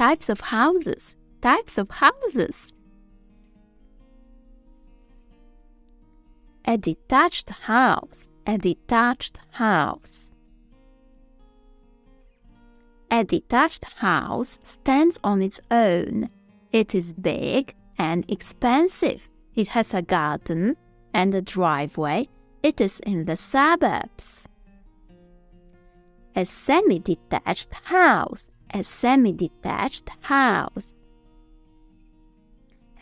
types of houses. A detached house, a detached house. A detached house stands on its own. It is big and expensive. It has a garden and a driveway. It is in the suburbs. A semi-detached house, a semi-detached house.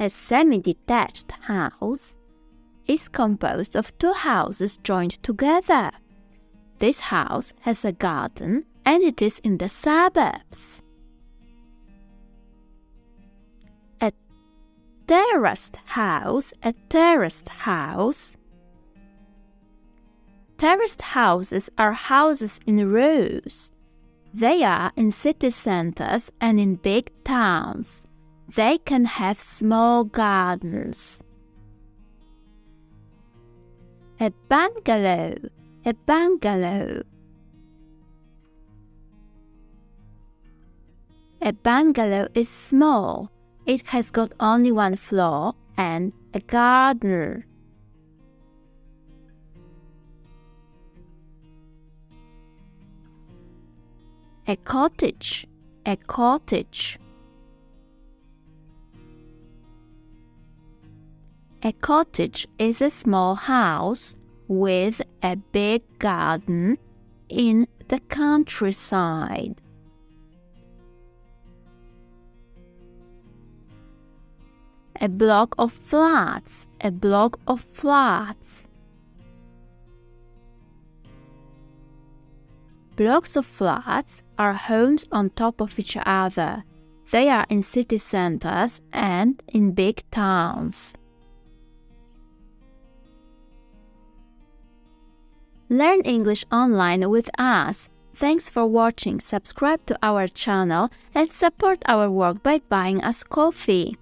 A semi-detached house is composed of two houses joined together. This house has a garden and it is in the suburbs. A terraced house, a terraced house. Terraced houses are houses in rows. They are in city centers and in big towns. They can have small gardens. A bungalow, a bungalow. A bungalow is small. It has got only one floor and a garden. A cottage, a cottage. A cottage is a small house with a big garden in the countryside. A block of flats, a block of flats. Blocks of flats are homes on top of each other. They are in city centers and in big towns. Learn English online with us. Thanks for watching. Subscribe to our channel and support our work by buying us coffee.